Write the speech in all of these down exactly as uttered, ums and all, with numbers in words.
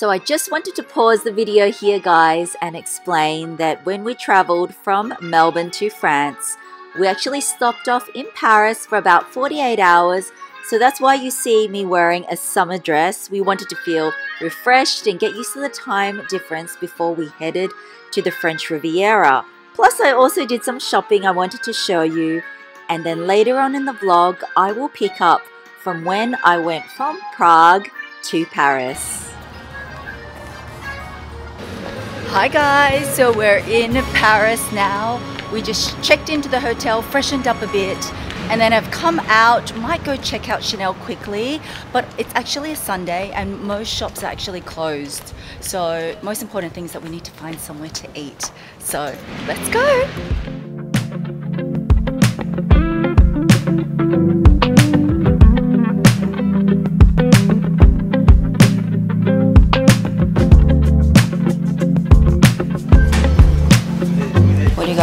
So I just wanted to pause the video here, guys, and explain that when we traveled from Melbourne to France, we actually stopped off in Paris for about forty-eight hours. So that's why you see me wearing a summer dress. We wanted to feel refreshed and get used to the time difference before we headed to the French Riviera. Plus, I also did some shopping I wanted to show you. And then later on in the vlog, I will pick up from when I went from Prague to Paris. Hi guys, so we're in Paris now. We just checked into the hotel, freshened up a bit, and then I've come out, might go check out Chanel quickly, but it's actually a Sunday and most shops are actually closed. So most important thing is that we need to find somewhere to eat. So let's go.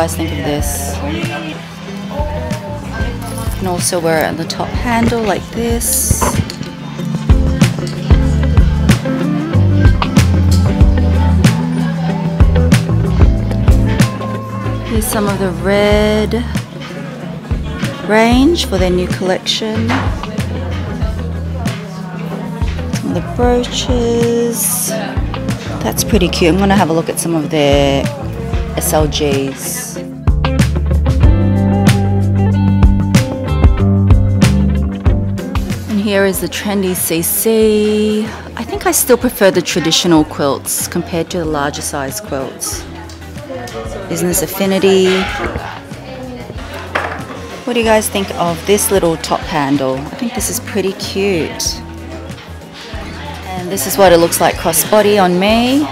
Guys, think of this. You can also wear it on the top handle like this. Here's some of the red range for their new collection. Some of the brooches. That's pretty cute. I'm gonna have a look at some of their S L Gs. And here is the trendy C C. I think I still prefer the traditional quilts compared to the larger size quilts. Business Affinity. What do you guys think of this little top handle? I think this is pretty cute. And this is what it looks like crossbody on me.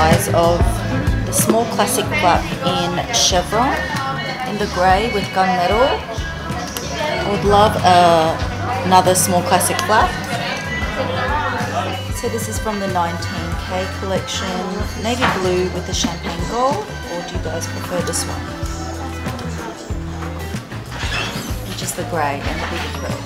Size of the small classic flap in chevron in the grey with gunmetal. I would love uh, another small classic flap. So this is from the nineteen K collection, navy blue with the champagne gold, or do you guys prefer this one? Which is the grey and the bigger quilt.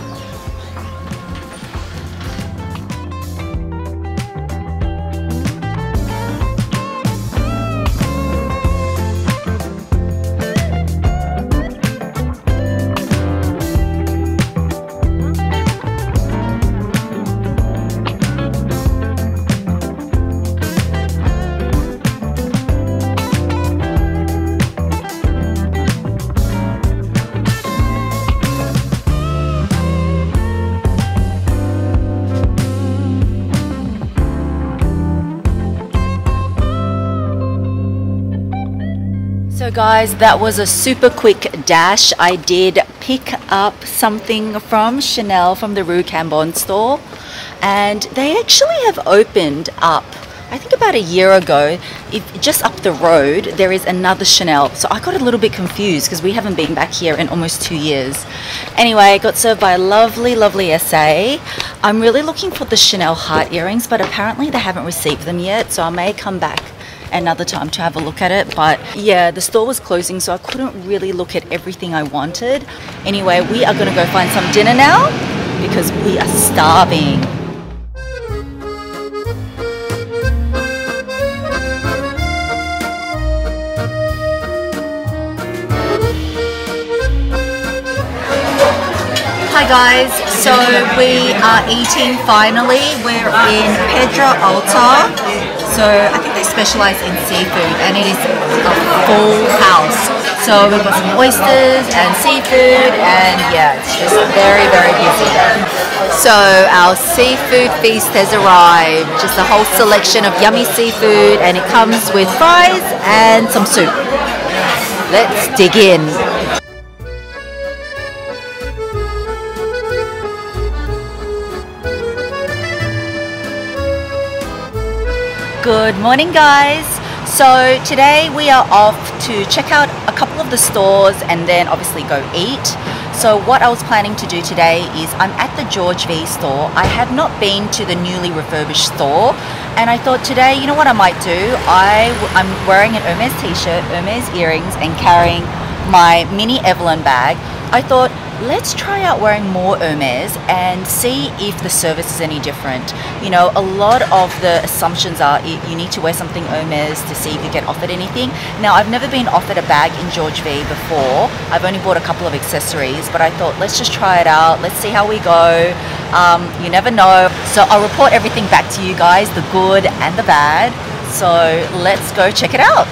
So guys, that was a super quick dash. I did pick up something from Chanel from the Rue Cambon store, and they actually have opened up, I think about a year ago, if just up the road there is another Chanel. So I got a little bit confused because we haven't been back here in almost two years. Anyway, I got served by a lovely lovely S A. I'm really looking for the Chanel heart earrings, but apparently they haven't received them yet, so I may come back another time to have a look at it. But yeah, the store was closing, so I couldn't really look at everything I wanted. Anyway, we are gonna go find some dinner now because we are starving. Hi guys, so we are eating finally. We're in Pedra Alta. So I think they specialise in seafood, and it is a full house. So we've got some oysters and seafood, and yeah, it's just very, very busy. So our seafood feast has arrived. Just a whole selection of yummy seafood, and it comes with fries and some soup. Let's dig in. Good morning guys. So today we are off to check out a couple of the stores and then obviously go eat. So what I was planning to do today is I'm at the George V store. I have not been to the newly refurbished store, and I thought today, you know what I might do? I, I'm wearing an Hermès t-shirt, Hermès earrings, and carrying my mini Evelyn bag. I thought, let's try out wearing more Hermès and see if the service is any different. You know, a lot of the assumptions are you need to wear something Hermès to see if you get offered anything. Now, I've never been offered a bag in George V before. I've only bought a couple of accessories, but I thought, let's just try it out. Let's see how we go. Um, you never know. So I'll report everything back to you guys, the good and the bad. So let's go check it out.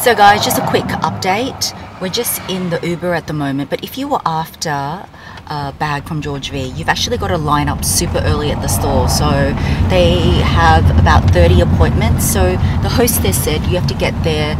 So guys, just a quick update. We're just in the Uber at the moment, but if you were after a bag from George V, you've actually got to line up super early at the store. So they have about thirty appointments. So the hostess said you have to get there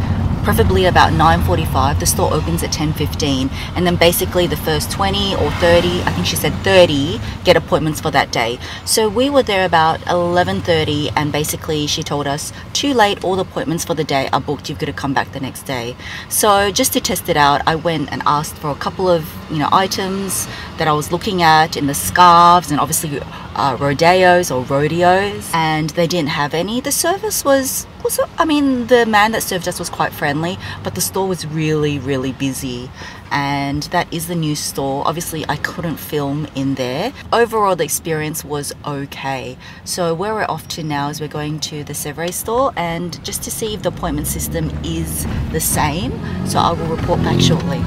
preferably about nine forty-five. The store opens at ten fifteen, and then basically the first twenty or thirty, I think she said thirty, get appointments for that day. So we were there about eleven thirty, and basically she told us, too late, all the appointments for the day are booked, you've got to come back the next day. So just to test it out, I went and asked for a couple of, you know, items that I was looking at in the scarves and obviously uh, rodeos or rodeos, and they didn't have any. The service was also, I mean, the man that served us was quite friendly, but the store was really really busy. And that is the new store. Obviously I couldn't film in there. Overall the experience was okay. So where we're off to now is we're going to the Sèvres store, and just to see if the appointment system is the same. So I will report back shortly.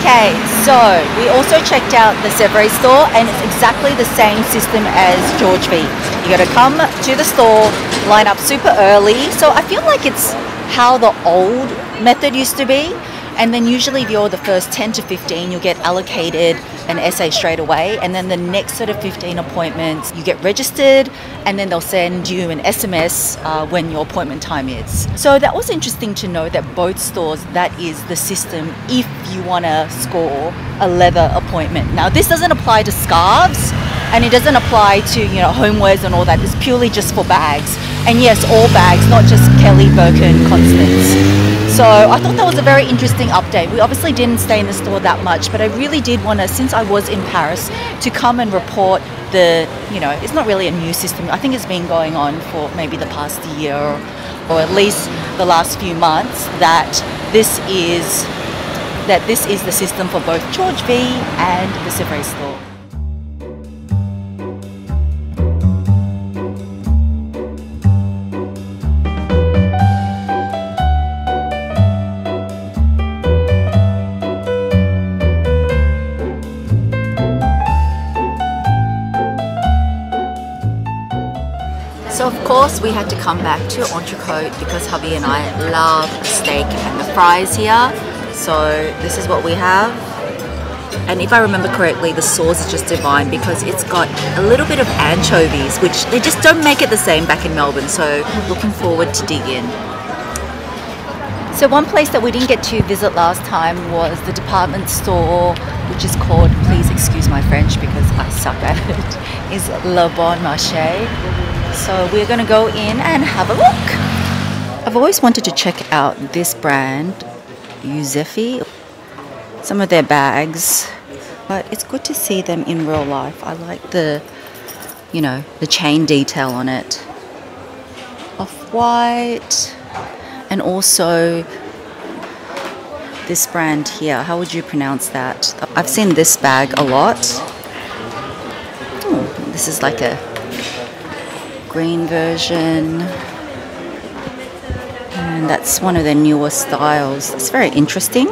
Okay, so we also checked out the Sèvres store, and it's exactly the same system as George V. You gotta come to the store, line up super early. So I feel like it's how the old method used to be. And then usually if you're the first ten to fifteen, you'll get allocated an essay straight away, and then the next sort of fifteen appointments you get registered, and then they'll send you an S M S uh, when your appointment time is. So that was interesting to know that both stores, that is the system if you want to score a leather appointment. Now this doesn't apply to scarves, and it doesn't apply to, you know, homewares and all that. It's purely just for bags, and yes, all bags, not just Kelly, Birkin, Constance. So I thought that was a very interesting update. We obviously didn't stay in the store that much, but I really did want to, since I was in Paris, to come and report the, you know, it's not really a new system. I think it's been going on for maybe the past year, or, or at least the last few months, that this is, that this is the system for both George V and the Sèvres store. So of course we had to come back to Entrecôte because hubby and I love steak and the fries here. So this is what we have, and if I remember correctly, the sauce is just divine because it's got a little bit of anchovies, which they just don't make it the same back in Melbourne. So looking forward to dig in. So one place that we didn't get to visit last time was the department store which is called, please excuse my French because I suck at it, is Le Bon Marché. So we're going to go in and have a look. I've always wanted to check out this brand, Uzefi, some of their bags, but it's good to see them in real life. I like the, you know, the chain detail on it. Off-white, and also this brand here, how would you pronounce that? I've seen this bag a lot. Ooh, this is like a green version, and that's one of their newer styles. It's very interesting.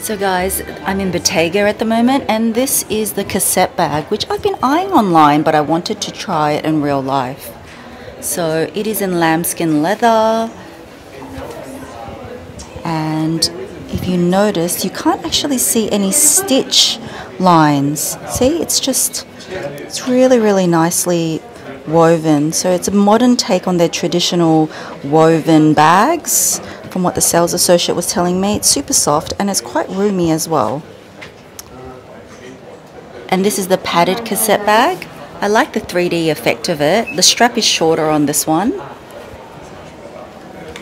So guys, I'm in Bottega at the moment, and this is the cassette bag, which I've been eyeing online, but I wanted to try it in real life. So it is in lambskin leather, and if you notice, you can't actually see any stitch lines. See, it's just, it's really, really nicely woven. So it's a modern take on their traditional woven bags. From what the sales associate was telling me, it's super soft and it's quite roomy as well. And this is the padded cassette bag. I like the three D effect of it. The strap is shorter on this one.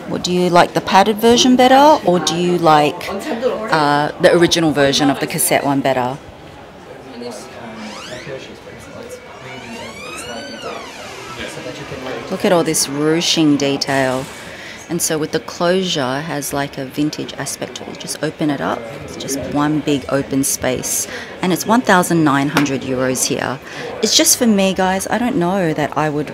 Well, do you like the padded version better, or do you like uh, the original version of the cassette one better? Look at all this ruching detail. And so with the closure, it has like a vintage aspect to it. You just open it up, it's just one big open space. And it's one thousand nine hundred euros here. It's just for me, guys, I don't know that I would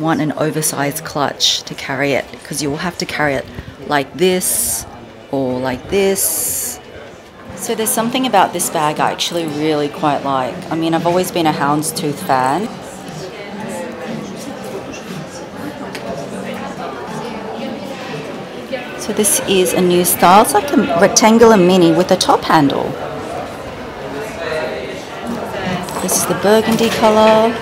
want an oversized clutch to carry it, because you will have to carry it like this or like this. So there's something about this bag I actually really quite like. I mean, I've always been a houndstooth fan. So this is a new style. It's like a rectangular mini with a top handle. This is the burgundy color.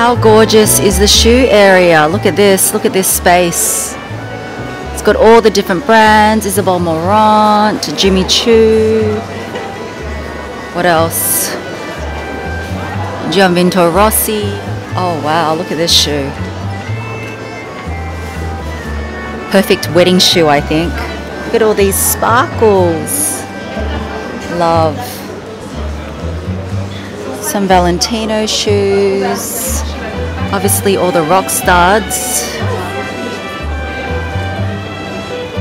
How gorgeous is the shoe area? Look at this, look at this space. It's got all the different brands, Isabel Marant, Jimmy Choo, what else? Gianvito Rossi. Oh wow, look at this shoe. Perfect wedding shoe, I think. Look at all these sparkles. Love. Some Valentino shoes, obviously all the rock studs,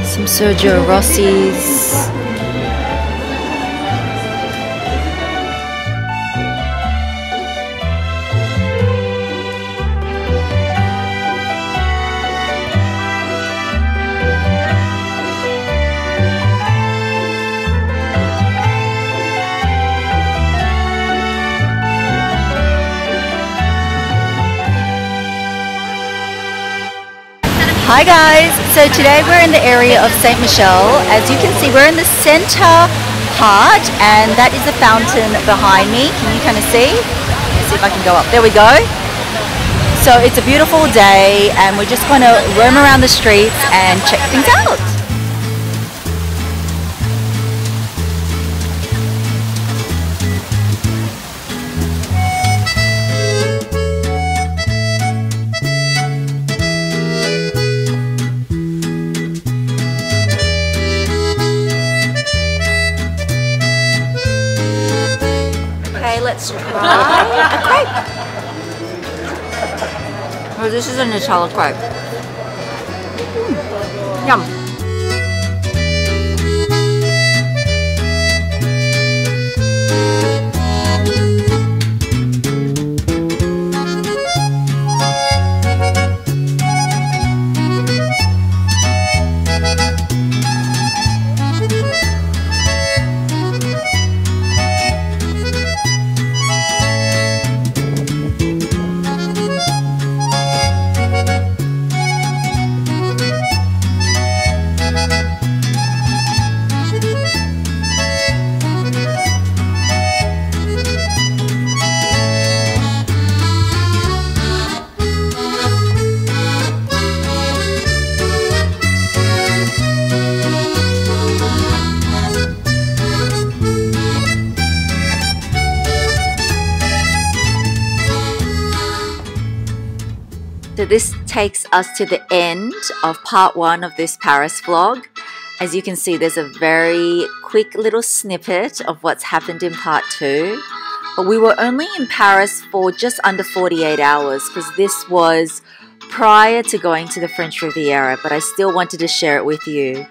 some Sergio Rossi's. Hi guys, so today we're in the area of Saint Michel. As you can see, we're in the center part, and that is the fountain behind me. Can you kind of see? Let's see if I can go up. There we go. So it's a beautiful day, and we're just going to roam around the streets and check things out. Let's try a crepe. Oh, this is a Nutella crepe. Mm. Yum. Mm. So this takes us to the end of part one of this Paris vlog. As you can see, there's a very quick little snippet of what's happened in part two. But we were only in Paris for just under forty-eight hours because this was prior to going to the French Riviera, but I still wanted to share it with you.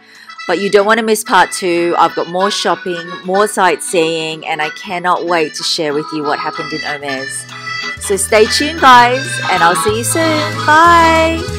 But you don't want to miss part two. I've got more shopping, more sightseeing, and I cannot wait to share with you what happened in Hermès. So stay tuned, guys, and I'll see you soon. Bye!